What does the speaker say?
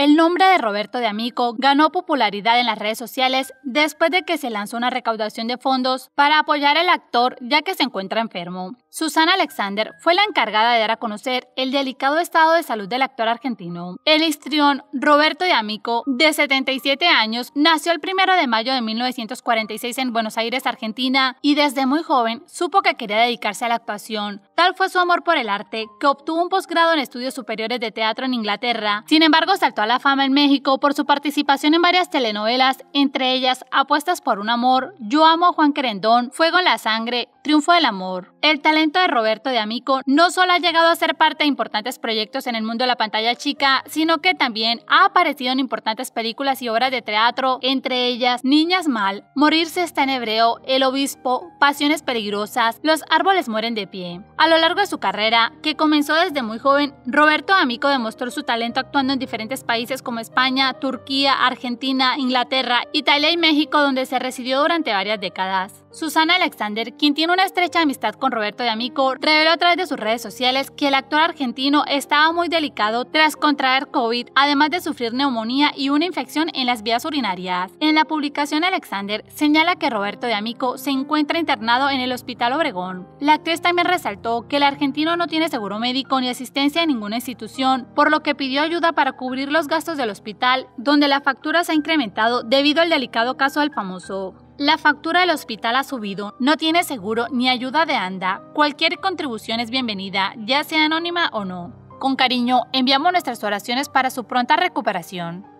El nombre de Roberto D'Amico ganó popularidad en las redes sociales después de que se lanzó una recaudación de fondos para apoyar al actor ya que se encuentra enfermo. Susana Alexander fue la encargada de dar a conocer el delicado estado de salud del actor argentino. El histrión Roberto D'Amico, de 77 años, nació el 1 de mayo de 1946 en Buenos Aires, Argentina, y desde muy joven supo que quería dedicarse a la actuación. Tal fue su amor por el arte que obtuvo un posgrado en estudios superiores de teatro en Inglaterra. Sin embargo, saltó a la fama en México por su participación en varias telenovelas, entre ellas Apuestas por un amor, Yo amo a Juan Querendón, Fuego en la Sangre, Triunfo del Amor. El talento de Roberto D'Amico no solo ha llegado a ser parte de importantes proyectos en el mundo de la pantalla chica, sino que también ha aparecido en importantes películas y obras de teatro, entre ellas Niñas Mal, Morirse Está en Hebreo, El Obispo, Pasiones Peligrosas, Los Árboles Mueren de Pie. A lo largo de su carrera, que comenzó desde muy joven, Roberto D'Amico demostró su talento actuando en diferentes países como España, Turquía, Argentina, Inglaterra, Italia y México, donde se residió durante varias décadas. Susana Alexander, quien tiene una estrecha amistad con Roberto D'Amico, reveló a través de sus redes sociales que el actor argentino estaba muy delicado tras contraer COVID, además de sufrir neumonía y una infección en las vías urinarias. En la publicación, Alexander señala que Roberto D'Amico se encuentra internado en el Hospital Obregón. La actriz también resaltó que el argentino no tiene seguro médico ni asistencia en ninguna institución, por lo que pidió ayuda para cubrir los gastos del hospital, donde la factura se ha incrementado debido al delicado caso del famoso. La factura del hospital ha subido, no tiene seguro ni ayuda de ANDA. Cualquier contribución es bienvenida, ya sea anónima o no. Con cariño, enviamos nuestras oraciones para su pronta recuperación.